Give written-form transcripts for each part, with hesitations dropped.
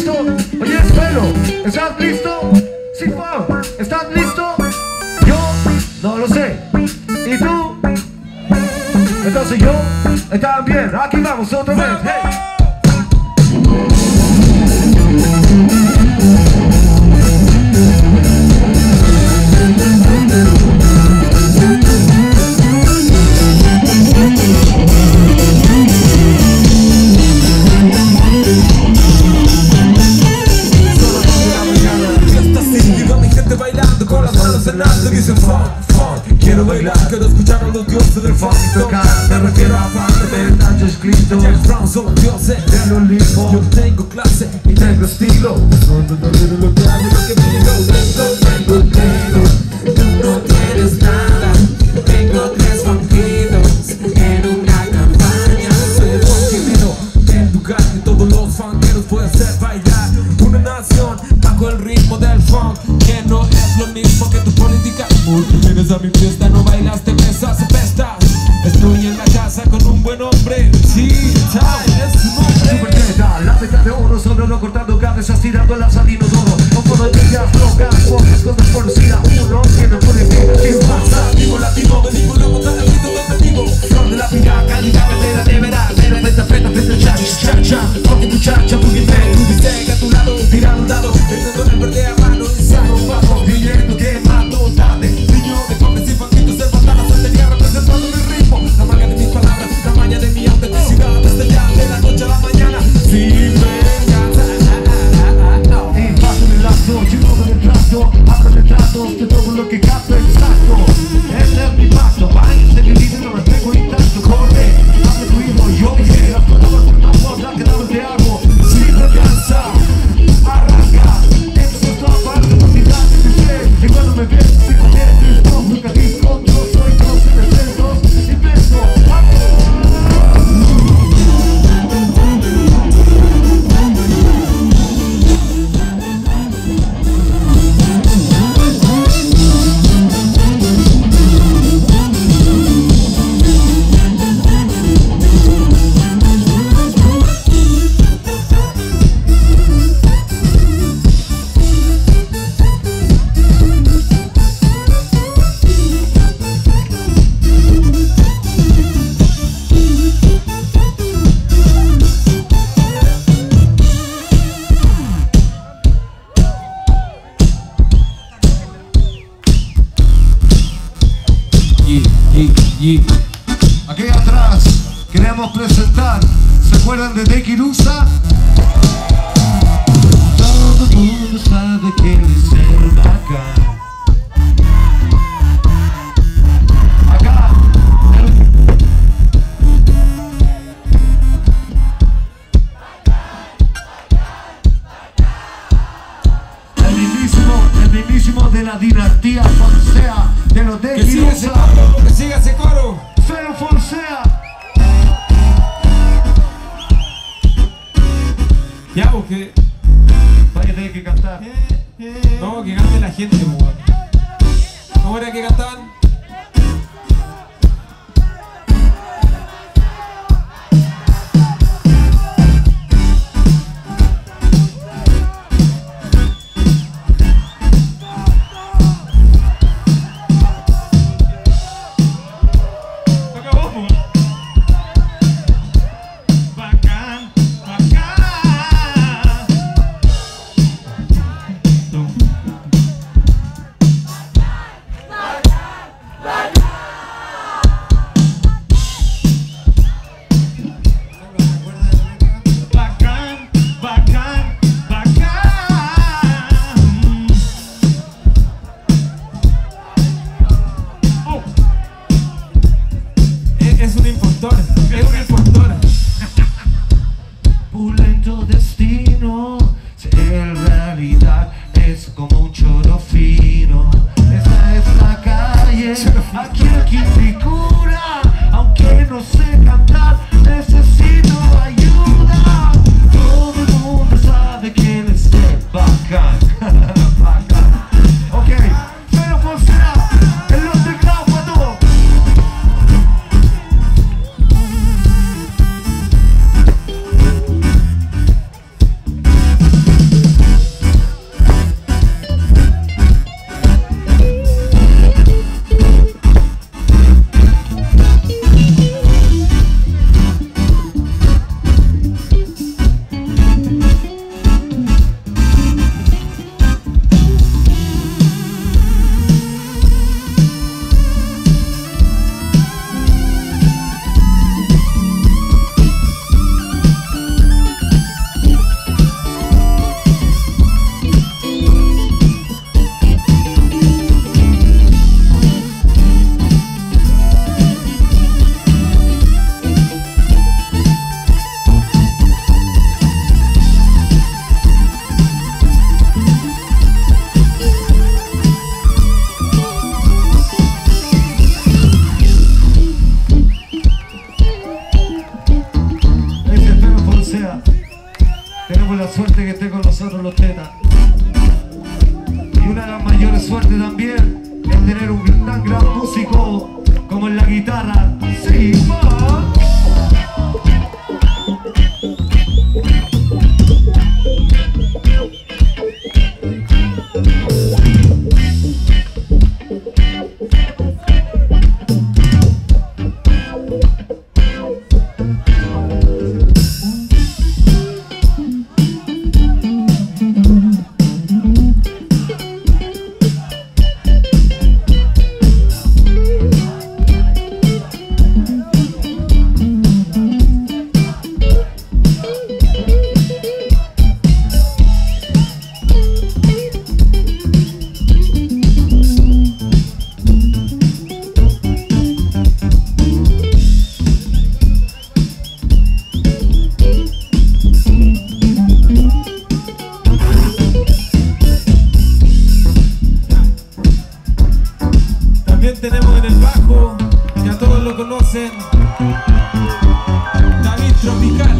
listo? Oye, suelo, ¿estás listo? Sí, pa, ¿estás listo? Yo no lo sé. ¿Y tú? Entonces yo también. Aquí vamos otra vez. Hey. Quiero bailar, quiero escuchar a los dioses del funk y tocar. Me refiero a parte del tanto escrito. James Brown son los dioses del Olimpo. Yo tengo clase y tengo estilo. No quiero lo que hago, lo que digo. Tengo, tú no tienes nada. Tengo 3 bandidos en una campaña. Soy el bolsillo, el lugar que todos los funkeros pueden hacer bailar. Una nación bajo el ritmo del funk, que no es lo mismo que tu política. Porque vienes a mi fiesta, no bailaste, besas, festas. Estoy en la casa con un buen hombre. Sí, chao, es un hombre. Super teta, la teta de oro, solo no cortando cabezas, tirando las salinas todo. O por rodillas, locas, pocas cosas conocidas. Uno tiene por el fin, sin pasar. Vivo latino, venimos luego, tal vez todo el vivo. Flor de la pica, calidad, verdadera, de verdad. Pero feta, feta, feta, cha, cha. Porque tu cha, cha, porque te, tu bistec a tu lado, tira a un lado. Entonces me perdí a mano y saco un bajo. Guillermo, que mato tarde. Aquí atrás queremos presentar, ¿se acuerdan de Dekirusa? Todo el mundo sabe que él es el bacán. Acá el mismísimo de la dinastía Poncea, de los Dekirusa. Que siga ese coro. Pero Poncea. ¿Qué hago? ¿Qué? Va a tener que cantar. No, que cante la gente, weón. ¿Cómo era que cantaban? esté con nosotros Los Tetas. Y una de las mayores suertes también es tener un tan gran músico como en la guitarra. Sí, va. Tenemos en el bajo, ya todos lo conocen, David Tropical.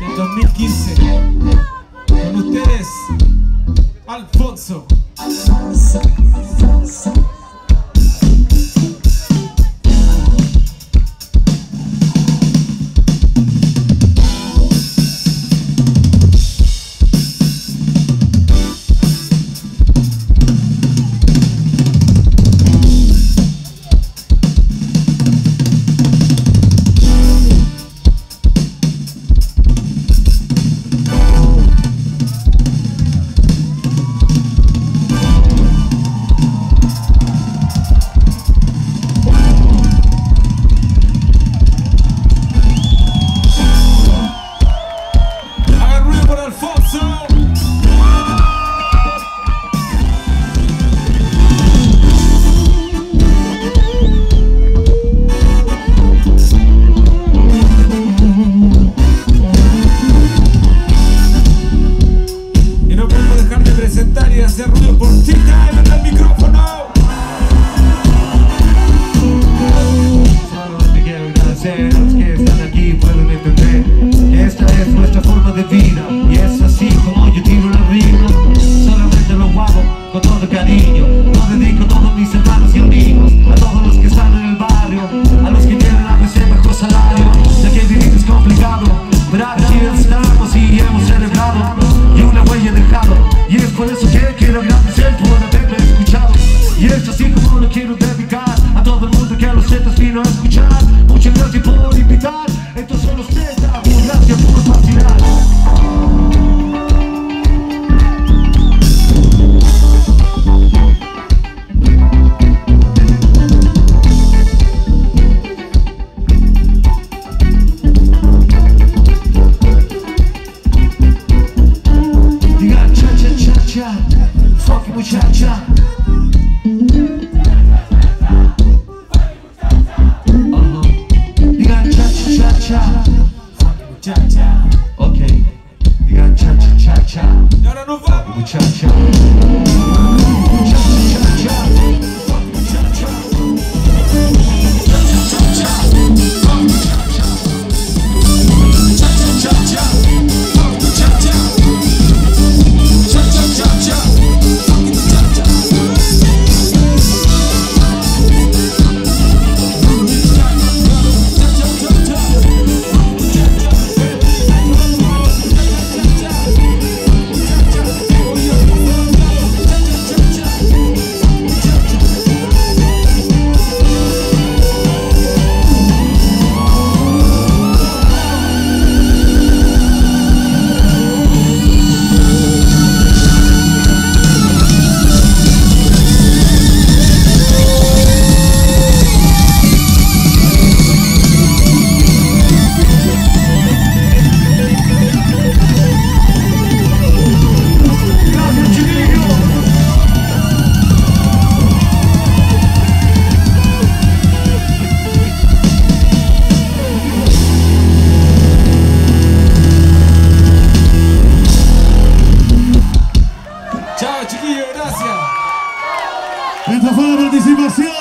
Del 2015, con ustedes, Alfonso.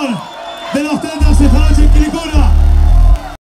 ¡Pum!